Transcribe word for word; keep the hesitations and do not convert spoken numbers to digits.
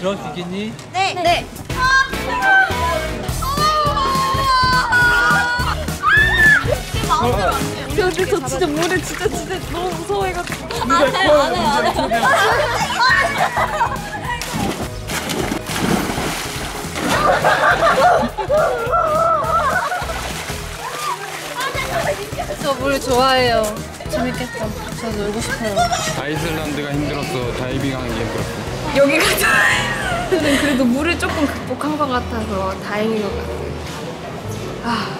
들어갈 수 있겠니? 네. 네. 네. 저, 저 진짜 물에 진짜 진짜 너무 무서워해가지고 안 해요 안 해요 안 해요 저 물 좋아해요. 재밌겠다. 저 놀고 싶어요. 아이슬란드가 힘들었어. 다이빙하는 게 힘들었어. 여기가 저는 그래도 물을 조금 극복한 것 같아서 다행인 것 같아요. 아.